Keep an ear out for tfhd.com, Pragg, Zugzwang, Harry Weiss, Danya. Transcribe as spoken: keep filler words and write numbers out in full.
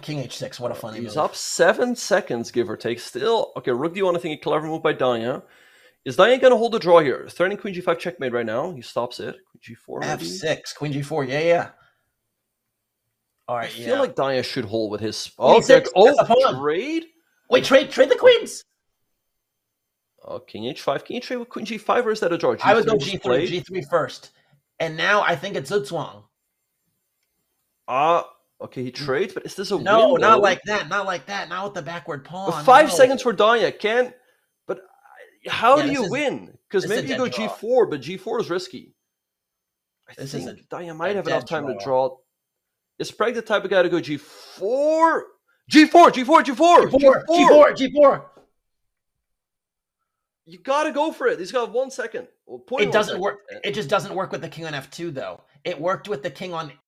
King h six, what a funny He's move. Up seven seconds, give or take. Still, okay, rook d one, I think a clever move by Danya. Is Danya going to hold the draw here? Threatening queen g five checkmate right now. He stops it. Queen g four. Maybe? f six, queen g four, yeah, yeah. All right, I yeah. feel like Danya should hold with his... Oh, six, oh trade? Wait, trade trade the queens. Oh, king h five. Can you trade with queen g five, or is that a draw? G three I would go g three, played. g three first. And now I think it's Zugzwang. Ah... Uh, Okay, he trades, but is this a win? No, window? Not like that. Not like that. Not with the backward pawn. But five no. seconds for Danya. Can't. But how yeah, do you is, win? Because maybe you go draw. g four, but g four is risky. I this think a, Danya might have enough time draw. to draw. Is Pragg the type of guy to go g four? g four, g four, g four, g four, g four, g four. You got to go for it. He's got one second. Well, it doesn't second. work. It just doesn't work with the king on f two, though. It worked with the king on